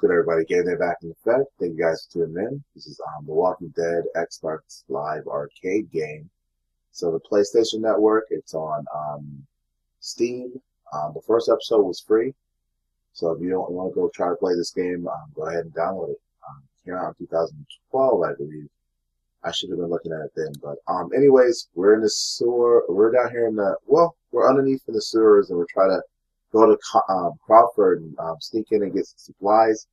good, everybody? Getting there back in effect. Thank you guys for tuning in. This is The Walking Dead Xbox Live Arcade game. So the PlayStation Network, it's on Steam. The first episode was free. So if you don't want to go try to play this game, go ahead and download it. It came out in 2012, I believe. I should have been looking at it then. But anyways, we're in the sewer. We're down here in the, well, we're underneath in the sewers, and we're trying to go to Crawford and sneak in and get some supplies.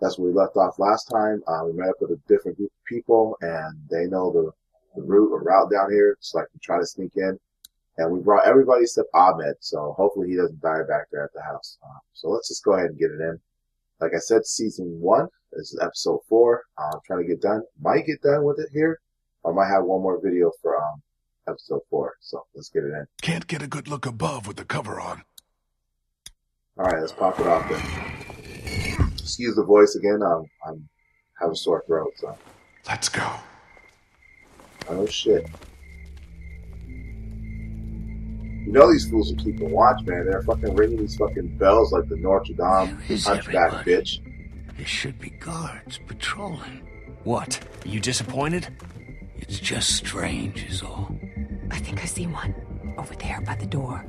That's where we left off last time. We met up with a different group of people, and they know the route down here, so I can try to sneak in. And we brought everybody except Ahmed, so hopefully he doesn't die back there at the house. So let's just go ahead and get it in. Like I said, season 1. This is episode 4. I'm trying to get done. Might get done with it here. I might have one more video for episode 4. So let's get it in. Can't get a good look above with the cover on. All right, let's pop it off then. Excuse the voice again. I'm having a sore throat, so. Let's go. Oh shit. You know these fools who keep the watch, man. They're fucking ringing these fucking bells like the Notre Dame hunchback bitch. There should be guards patrolling. What? Are you disappointed? It's just strange, is all. I think I see one over there by the door.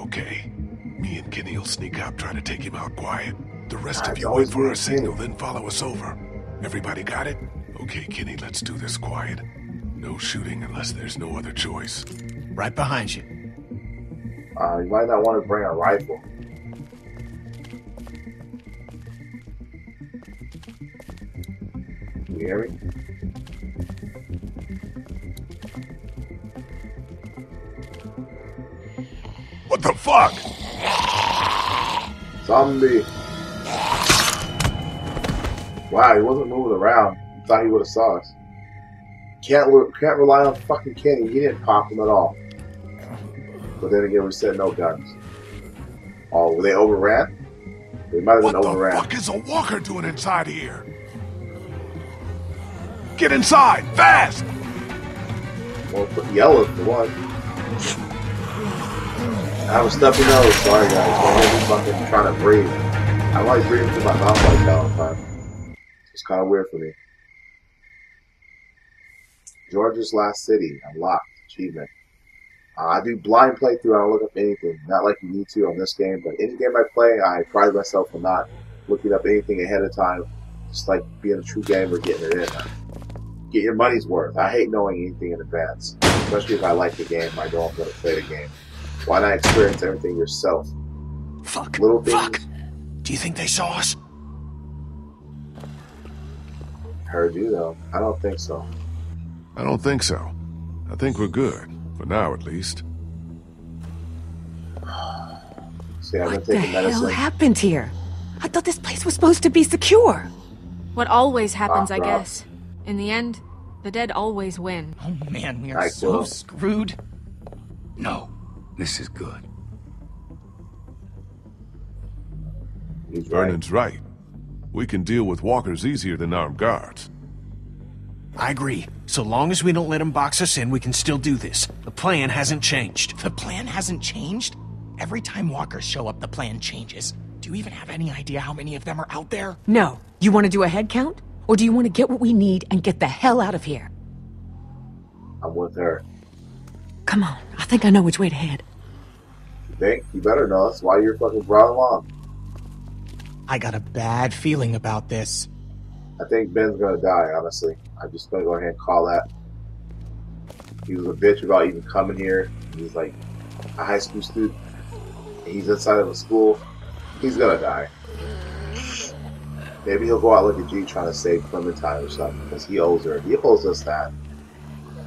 Okay. Me and Kenny will sneak out, try to take him out quiet. The rest of you wait for our signal, then follow us over. Everybody got it? Okay, Kenny, let's do this quiet. No shooting unless there's no other choice. Right behind you. You might not want to bring a rifle. You hear me? What the fuck? Zombie. Wow, he wasn't moving around. I thought he would have saw us. Can't rely on fucking Kenny. He didn't pop him at all. But then again, we said no guns. Oh, were they overran? They might have been overran. What the fuck is a walker doing inside here? Get inside, fast! Well, put yellow for one. I have a stuffy nose, sorry guys, I'm really fucking trying to breathe. I like breathing through my mouth like that all the time. It's kind of weird for me. Georgia's Last City, unlocked, achievement. I do blind playthrough, I don't look up anything. Not like you need to on this game, but any game I play, I pride myself on not looking up anything ahead of time. Just like being a true gamer, getting it in. Get your money's worth. I hate knowing anything in advance. Especially if I like the game, I don't want to play the game. Why not experience everything yourself? Fuck. Little things. Fuck. Do you think they saw us? Heard you though. I don't think so. I don't think so. I think we're good. For now at least. See, I've been taking medicine. What the hell happened here? I thought this place was supposed to be secure. What always happens, I guess. In the end, the dead always win. Oh man, we are so screwed. No. This is good. Vernon's right. We can deal with walkers easier than armed guards. I agree. So long as we don't let them box us in, we can still do this. The plan hasn't changed. The plan hasn't changed? Every time walkers show up, the plan changes. Do you even have any idea how many of them are out there? No. You want to do a head count? Or do you want to get what we need and get the hell out of here? I'm with her. Come on, I think I know which way to head. You think? You better know. That's why you're fucking brought along. I got a bad feeling about this. I think Ben's gonna die, honestly. I'm just gonna go ahead and call that. He was a bitch about even coming here. He's like a high school student. He's inside of a school. He's gonna die. Maybe he'll go out like a G trying to save Clementine or something, because he owes her. He owes us that.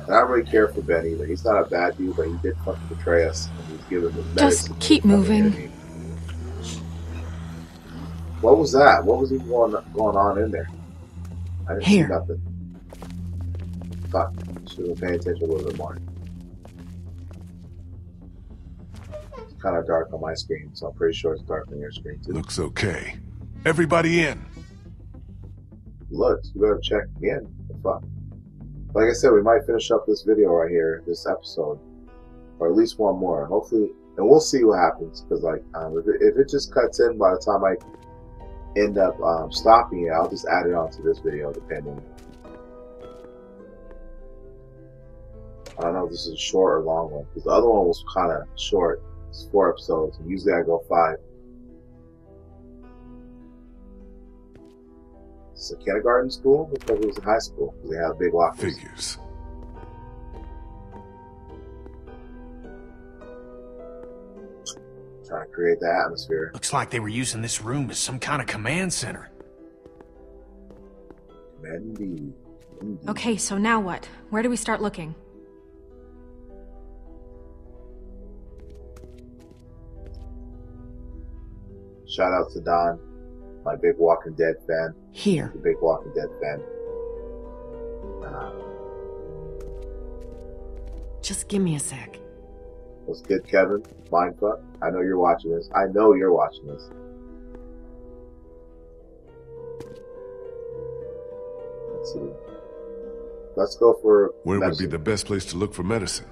And I don't really care for Ben either. He's not a bad dude, but he did fucking betray us. And he's giving the medicine. Just keep moving. What was that? What was even going on in there? I didn't see nothing. Fuck. Should have paid attention a little bit more. It's kind of dark on my screen, so I'm pretty sure it's dark on your screen too. Looks okay. Everybody in. Looks. You better check again. What the fuck? Like I said, we might finish up this video right here, this episode, or at least one more. Hopefully, and we'll see what happens. Because like, if it just cuts in by the time I end up stopping it, I'll just add it onto this video, depending. I don't know if this is a short or long one, because the other one was kind of short. It's 4 episodes, and usually I go 5. It's a kindergarten school, because it was in high school. They have big lockers. Figures. Trying to create the atmosphere. Looks like they were using this room as some kind of command center. Command. Okay, so now what? Where do we start looking? Shout out to Don, my big Walking Dead fan. Here. The big Walking Dead fan. Just give me a sec. What's good, Kevin? Mindfuck. I know you're watching this. I know you're watching this. Let's see. Let's go for where medicine. Would be the best place to look for medicine?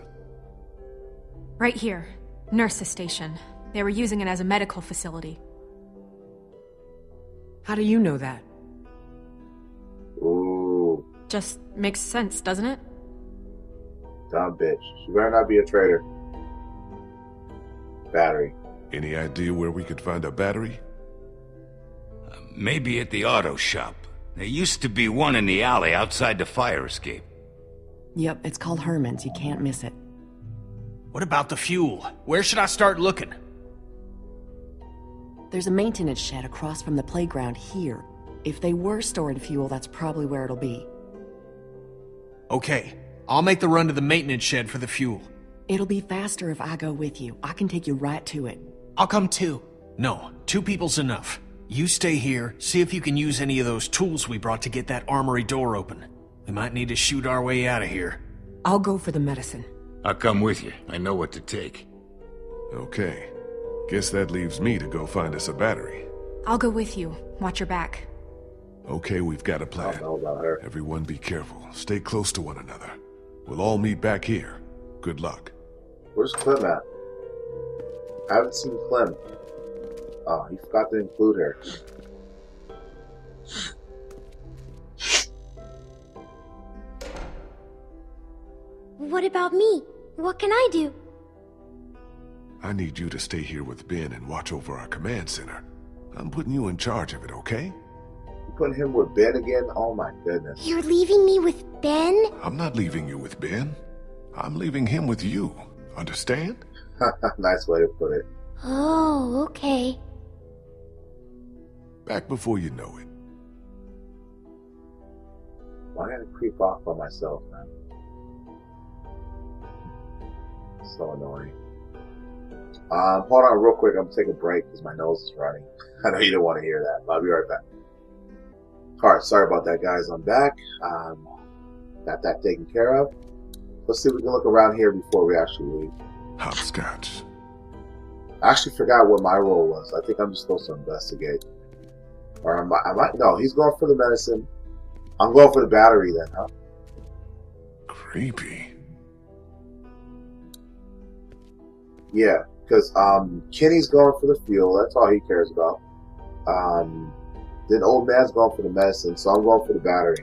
Right here. Nurse's station. They were using it as a medical facility. How do you know that? Ooh. Just makes sense, doesn't it? Dumb bitch. She better not be a traitor. Battery. Any idea where we could find a battery? Maybe at the auto shop. There used to be one in the alley outside the fire escape. Yep, it's called Herman's. You can't miss it. What about the fuel? Where should I start looking? There's a maintenance shed across from the playground here. If they were storing fuel, that's probably where it'll be. Okay, I'll make the run to the maintenance shed for the fuel. It'll be faster if I go with you. I can take you right to it. I'll come too. No, 2 people's enough. You stay here, see if you can use any of those tools we brought to get that armory door open. We might need to shoot our way out of here. I'll go for the medicine. I'll come with you. I know what to take. Okay. Guess that leaves me to go find us a battery. I'll go with you. Watch your back. Okay, we've got a plan. I don't know about her. Everyone be careful. Stay close to one another. We'll all meet back here. Good luck. Where's Clem at? I haven't seen Clem. Oh, he forgot to include her. What about me? What can I do? I need you to stay here with Ben and watch over our command center. I'm putting you in charge of it, okay? You putting him with Ben again? Oh my goodness. You're leaving me with Ben? I'm not leaving you with Ben. I'm leaving him with you. Understand? Nice way to put it. Oh, okay. Back before you know it. Why did I creep off by myself, man? So annoying. Hold on real quick, I'm gonna take a break because my nose is running. I know you don't want to hear that, but I'll be right back. Alright, sorry about that guys, I'm back. Got that taken care of. Let's see if we can look around here before we actually leave. Hopscotch. I actually forgot what my role was. I think I'm just supposed to investigate. Or I might no, he's going for the medicine. I'm going for the battery then, huh? Creepy. Yeah, because Kenny's going for the fuel. That's all he cares about. Then old man's going for the medicine, so I'm going for the battery.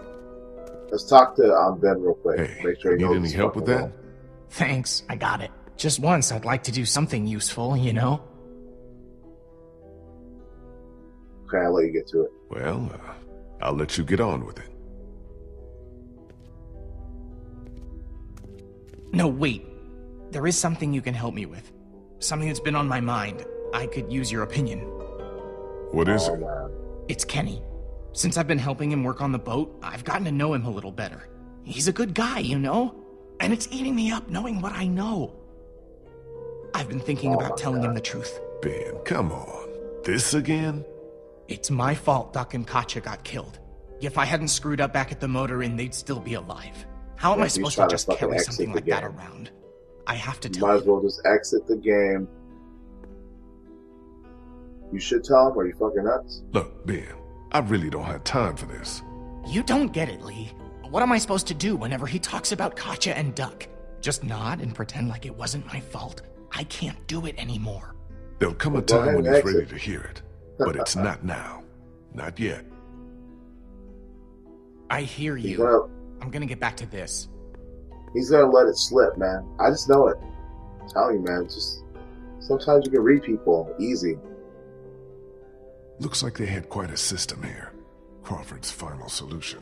Let's talk to Ben real quick. Hey, make sure he knows. Need any help with that? Well. Thanks, I got it. Just once, I'd like to do something useful, you know? Okay, I'll let you get to it. Well, I'll let you get on with it. No, wait. There is something you can help me with. Something that's been on my mind. I could use your opinion. What is it? It's Kenny. Since I've been helping him work on the boat, I've gotten to know him a little better. He's a good guy, you know? And it's eating me up knowing what I know. I've been thinking about telling him the truth. Ben, come on. This again? It's my fault Doc and Katja got killed. If I hadn't screwed up back at the motor inn, they'd still be alive. How am I supposed to just carry something like that around? I have to tell him. Might as well just exit the game. You should tell him, or you fucking nuts? Look, Ben, I really don't have time for this. You don't get it, Lee. What am I supposed to do whenever he talks about Katja and Duck? Just nod and pretend like it wasn't my fault? I can't do it anymore. There'll come a time when he's ready to hear it, but it's not now. Not yet. I hear you. I'm gonna get back to this. He's gonna let it slip, man. I just know it. I'm telling you, man. Just sometimes you can read people easy. Looks like they had quite a system here. Crawford's final solution.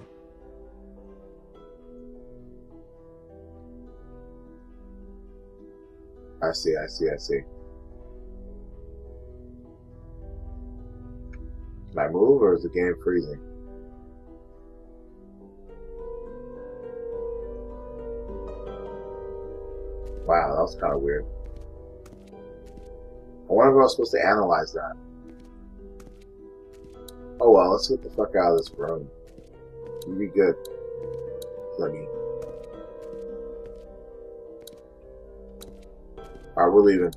I see, I see, I see. Can I move or is the game freezing? Wow, that was kind of weird. I wonder if I was supposed to analyze that. Oh well, let's get the fuck out of this room. You'll be good. Pluggy. Alright, we're leaving.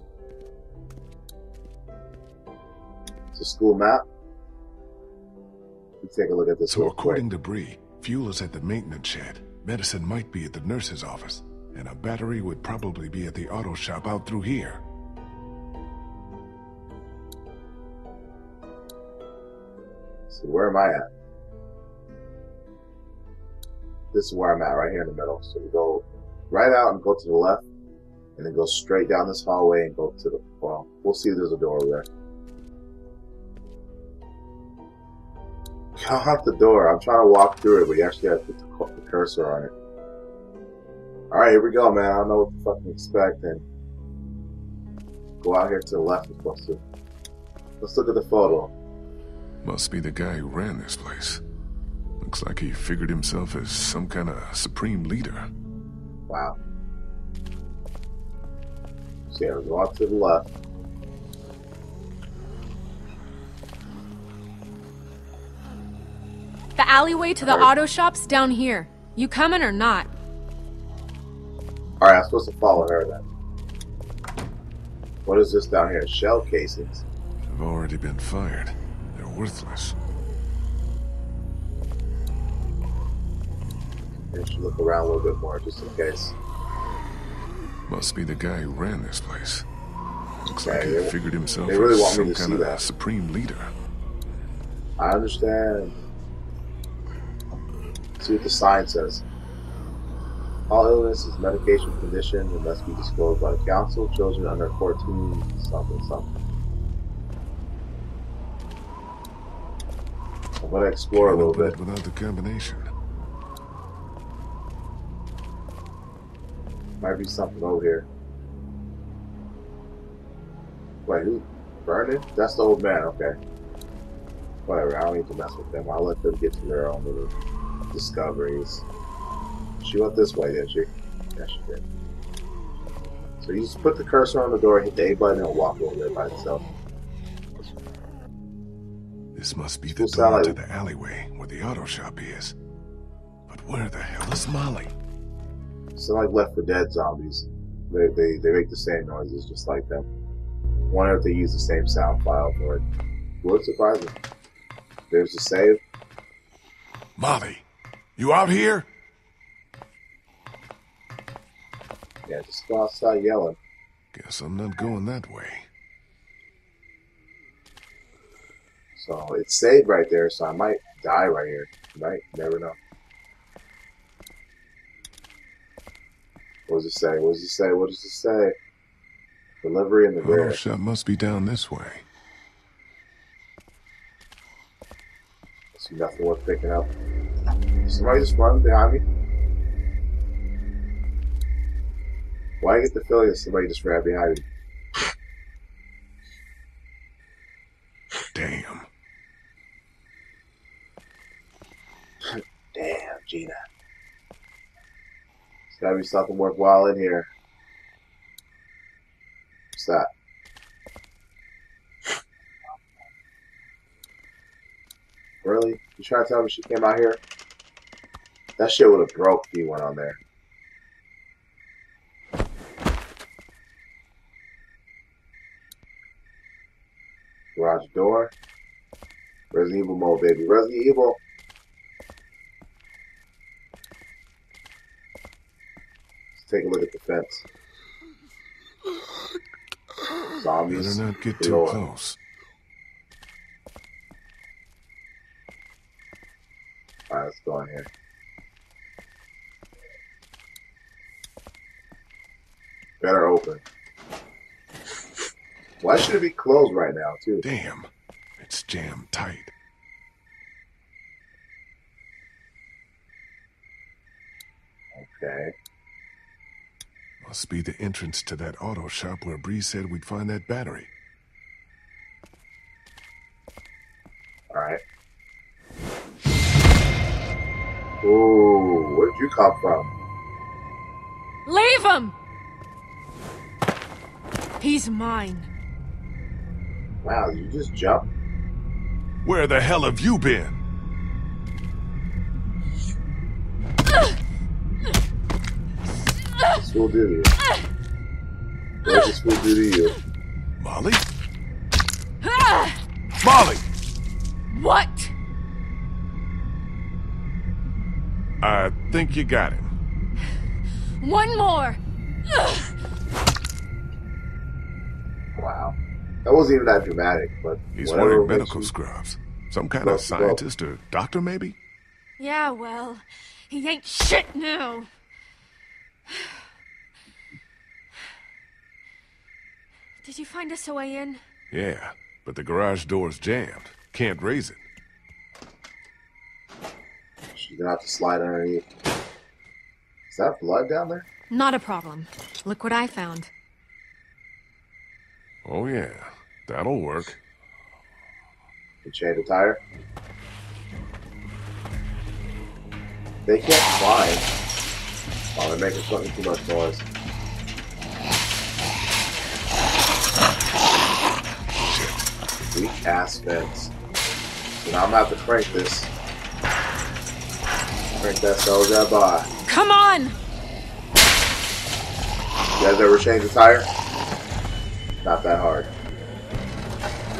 It's a school map. Let's take a look at this. So according to Bree, fuel is at the maintenance shed. Medicine might be at the nurse's office. And a battery would probably be at the auto shop out through here. So where am I at? This is where I'm at, right here in the middle. So we go right out and go to the left, and then go straight down this hallway and go to the, well, we'll see if there's a door over there. Count out the door. I'm trying to walk through it, but you actually have to put the cursor on it. Alright, here we go, man. I don't know what the fuck to expect, and go out here to the left if possible. Let's look at the photo. Must be the guy who ran this place. Looks like he figured himself as some kind of supreme leader. Wow. So yeah, we go out to the left. The alleyway to the auto shop's down here. You coming or not? Alright, I'm supposed to follow her then. What is this down here? Shell casings. They've already been fired. They're worthless. I should look around a little bit more just in case. Must be the guy who ran this place. Looks like he figured himself as some kind of supreme leader. I understand. Let's see what the sign says. All illness is medication condition and must be disclosed by the council. Children under 14, something, something. I'm gonna explore a little bit without the combination. Might be something over here. Wait, who? Vernon? That's the old man. Okay. Whatever. I don't need to mess with them. I'll let them get to their own little discoveries. She went this way, didn't she? Yeah, she did. So you just put the cursor on the door, hit the A button, and it'll walk over there by itself. This must be the door to the alleyway where the auto shop is. But where the hell is Molly? It's like Left 4 Dead zombies. They make the same noises just like them. Wonder if they use the same sound file for it. Would surprise me. There's the save. Molly, you out here? Yeah, just go outside yelling. Guess I'm not going that way. So it's saved right there, so I might die right here. Might, never know. What does it say? What does it say? What does it say? Delivery in the rear. Auto shop must be down this way. I see nothing worth picking up. Somebody just run behind me. Why get the feeling that somebody just ran behind me? Damn. Damn, Gina. Gotta be something worthwhile in here. What's that? Really? You trying to tell me she came out here? That shit would have broke if he went on there. Garage door. Resident Evil mode, baby. Resident Evil. Take a look at the fence. zombies. Better not get too close. Alright, let's go in here. Better open. Why should it be closed right now, too? Damn, it's jammed tight. Okay. Must be the entrance to that auto shop where Bree said we'd find that battery. Alright. Ooh, where'd you come from? Leave him! He's mine. Wow, you just jumped. Where the hell have you been? School duty. Where's the school duty to you? Molly? Molly! What? I think you got him. One more! Wow. That wasn't even that dramatic, but he's wearing medical scrubs. Some kind of scientist or doctor, maybe? Yeah, well, he ain't shit now. Did you find us a way in? Yeah, but the garage door's jammed. Can't raise it. She's gonna have to slide underneath. Is that blood down there? Not a problem. Look what I found. Oh yeah, that'll work. You change the tire? They can't fly. Oh, they're making fucking too much noise. Shit. Weak ass fence. So now I'm gonna have to crank this. Crank that soldier by. Come on! You guys ever change the tire? Not that hard.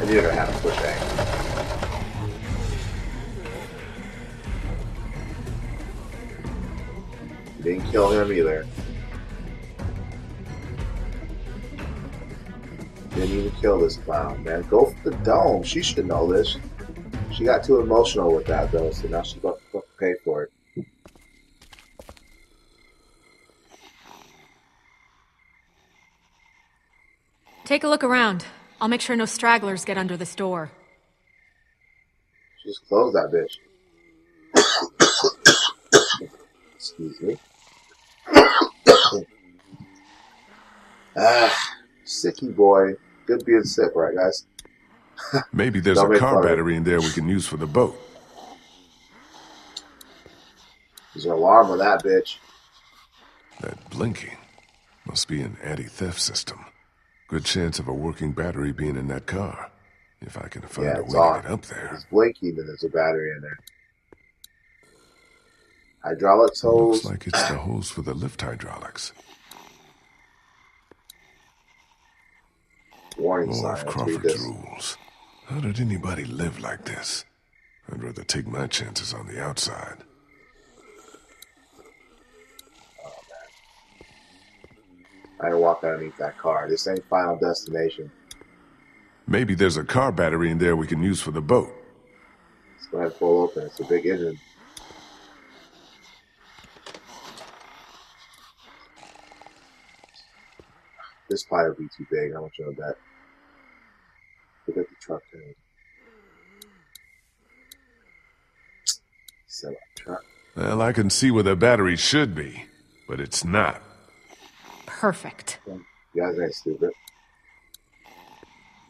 And you're gonna have to push that. Didn't kill him either. Didn't even kill this clown, man. Go for the dome. She should know this. She got too emotional with that though, so now she's about to pay for it. Take a look around. I'll make sure no stragglers get under this door. Just close that bitch. Excuse me. Sicky boy. Good being sick, right, guys? Maybe there's a car battery in there we can use for the boat. There's an alarm on that bitch. That blinking must be an anti-theft system. Good chance of a working battery being in that car, if I can find a way to get up there. It's blinking and there's a battery in there. Hydraulics hose. Looks like it's the hose for the lift hydraulics. Warning sign. Lord Crawford's rules. How did anybody live like this? I'd rather take my chances on the outside. I gotta walk underneath that car. This ain't Final Destination. Maybe there's a car battery in there we can use for the boat. Let's go ahead and pull open. It's a big engine. This pie will be too big. I want you to know that. Look at the truck there. Set up truck. Well, I can see where the battery should be, but it's not. Perfect. You guys ain't stupid.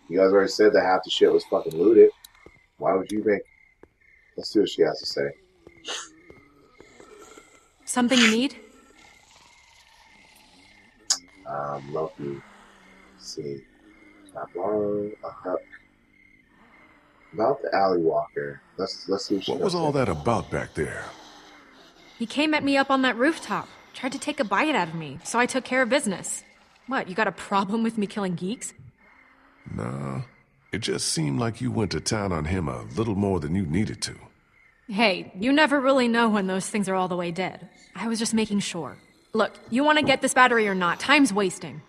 You guys already said that half the shit was fucking looted. Why would you make... Let's see what she has to say. Something you need? Lucky. Let's see. About the alley walker. Let's see what she has to say. What was all that about back there? He came at me up on that rooftop. Tried to take a bite out of me, so I took care of business. What, you got a problem with me killing geeks? Nah, it just seemed like you went to town on him a little more than you needed to. Hey, you never really know when those things are all the way dead. I was just making sure. Look, you want to get this battery or not, time's wasting.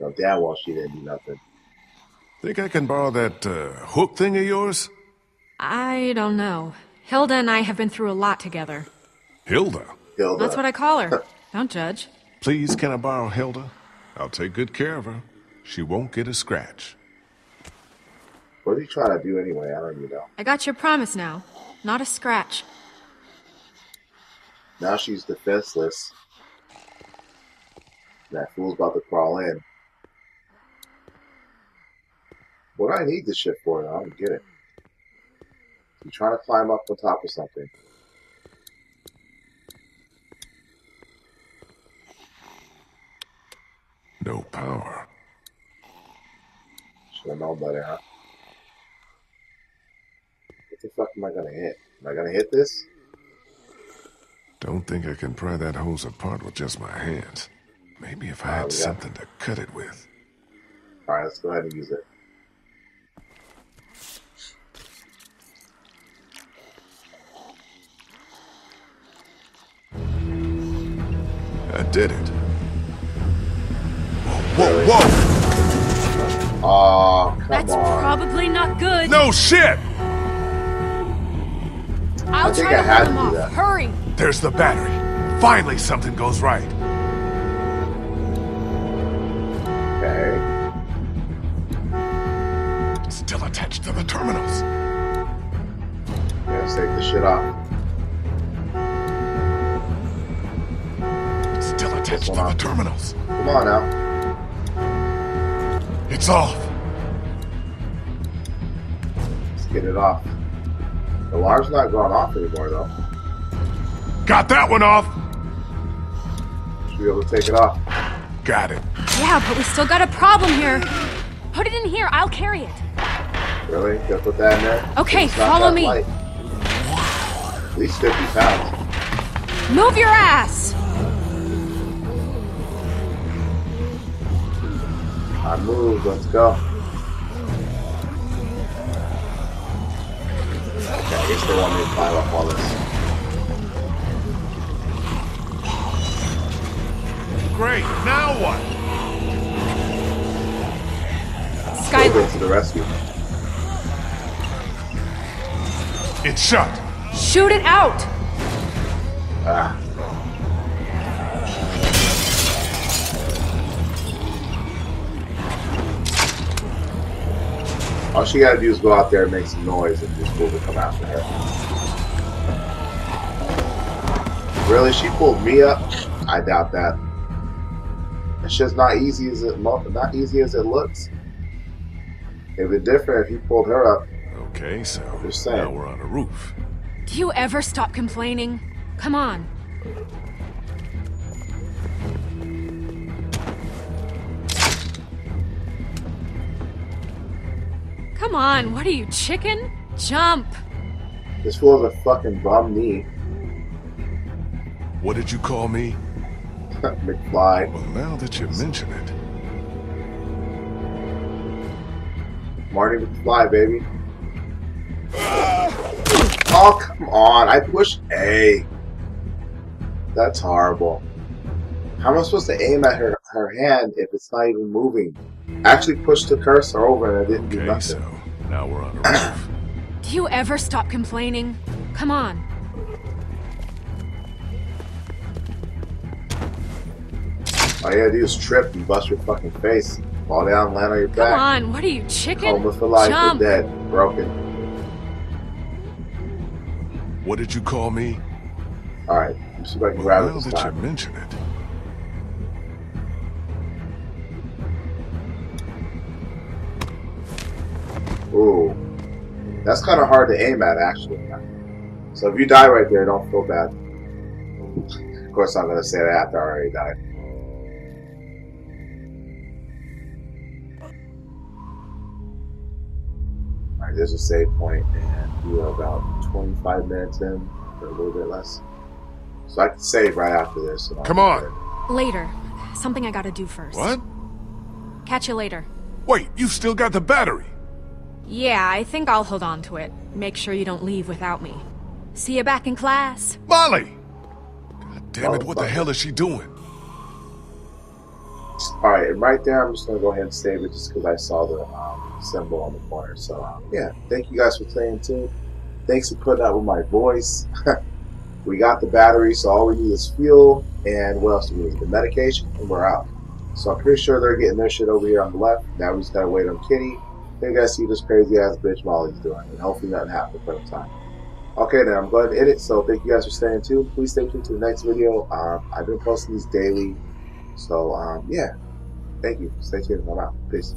No, that wall, she didn't do nothing. Think I can borrow that hook thing of yours? I don't know. Hilda and I have been through a lot together. Hilda? Hilda. That's what I call her. Don't judge. Please, can I borrow Hilda? I'll take good care of her. She won't get a scratch. What are you trying to do anyway? I don't even know. I got your promise now. Not a scratch. Now she's defenseless. That fool's about to crawl in. What do I need this shit for? I don't get it. You trying to climb up on top of something. No power. Should have known better, huh? What the fuck am I gonna hit? Am I gonna hit this? Don't think I can pry that hose apart with just my hands. Maybe if I had something to cut it with. Alright, let's go ahead and use it. I did it. Whoa, whoa! Aw, come on. That's probably not good. No shit! I'll try to hold him off. Hurry! There's the battery. Finally something goes right. Okay. Still attached to the terminals. Let's take the shit off. Still attached to the terminals. Come on now. It's off. Let's get it off. The alarm's not going off anymore, though. Got that one off! Should be able to take it off. Got it. Yeah, but we still got a problem here. Put it in here, I'll carry it. Really? Gotta put that in there? Okay, follow me. Light. At least 50 pounds. Move your ass! I moved, let's go. Okay, I guess they want me to pile up all this. Great, now what? Skylight to the rescue. It's shut. Shoot it out. Ah. All she gotta do is go out there and make some noise and this fool will come after her. Really? She pulled me up? I doubt that. It's just not easy as it looks. It'd be different if he pulled her up. Okay, so now we're on a roof. Do you ever stop complaining? Come on. Come on, what are you, chicken? Jump! This fool has a fucking bum knee. What did you call me? McFly. Well, now that you mention it. Marty McFly, baby. Oh, come on, I pushed A. That's horrible. How am I supposed to aim at her hand if it's not even moving? Actually pushed the cursor over and I didn't do nothing. So now we're on a roof. Do you ever stop complaining? Come on. All you gotta do is trip and bust your fucking face. Fall down, land on your back. Come on, what are you, chicken? Homeless for life, jump. You're dead, broken. What did you call me? Alright, let's see if I can grab it this time. Now that you mention it. Ooh, that's kind of hard to aim at, actually. So if you die right there, don't feel bad. Of course, I'm gonna say that after I already died. All right, there's a save point, and we are about 25 minutes in, or a little bit less. So I can save right after this. Come on. Later, something I gotta do first. What? Catch you later. Wait, you still got the battery? Yeah, I think I'll hold on to it. Make sure you don't leave without me. See you back in class. Molly! God damn it, what the hell is she doing? Alright, and right there, I'm just going to go ahead and save it just because I saw the symbol on the corner. So, yeah, thank you guys for playing, too. Thanks for putting up with my voice. We got the battery, so all we need is fuel, and what else do we need? The medication, and we're out. So I'm pretty sure they're getting their shit over here on the left. Now we just got to wait on Kenny. Then you guys see this crazy-ass bitch Molly's doing, and hopefully nothing happens for the time. Okay, then I'm going to end it, so thank you guys for staying tuned. Please stay tuned to the next video. I've been posting these daily. So, yeah, thank you. Stay tuned. I'm out. Peace.